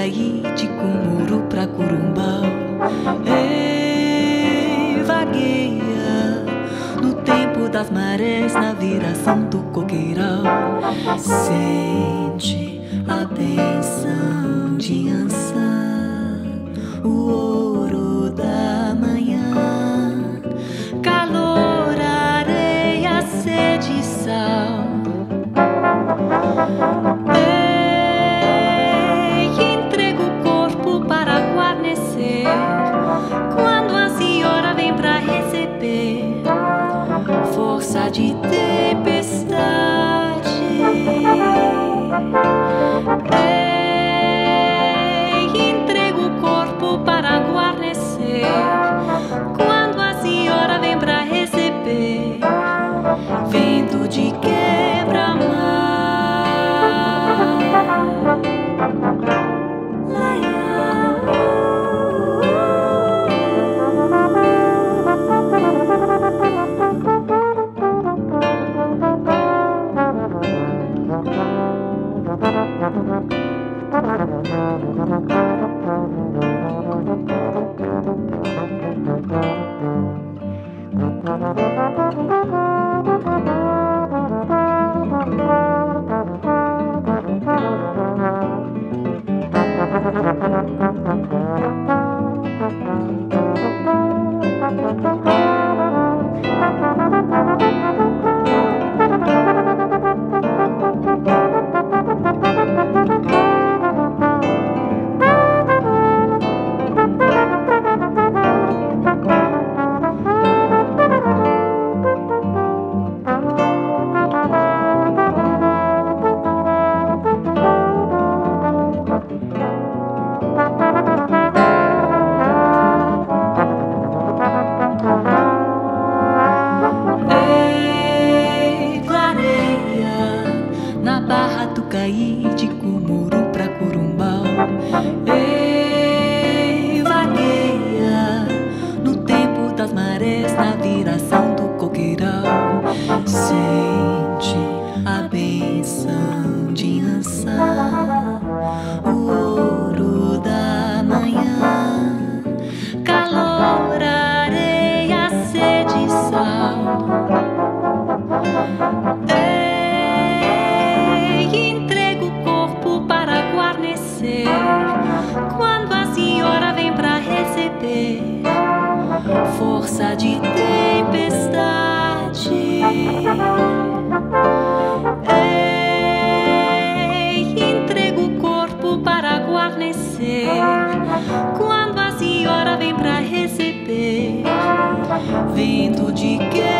saí de Cumuru pra Corumbau. Ei, vagueia no tempo das marés, na viração do coqueiral. Sente a benção de Iansá, o ouro da manhã. Calor, areia, sede e sal. Quando a senhora vem pra receber força de tempestade, ei, entrego o corpo para guarnecer. Quando a senhora vem pra receber vento de quebra-mar. Caí de Cumuru pra Corumbau. Ei, vagueia no tempo das marés, na viração do coqueiral. Sente a benção de Iansá, o ouro da manhã. Calor, areia, sede e sal. Quando a senhora vem pra receber força de tempestade, ei, entrego o corpo para guarnecer. Quando a senhora vem pra receber vento de guerra.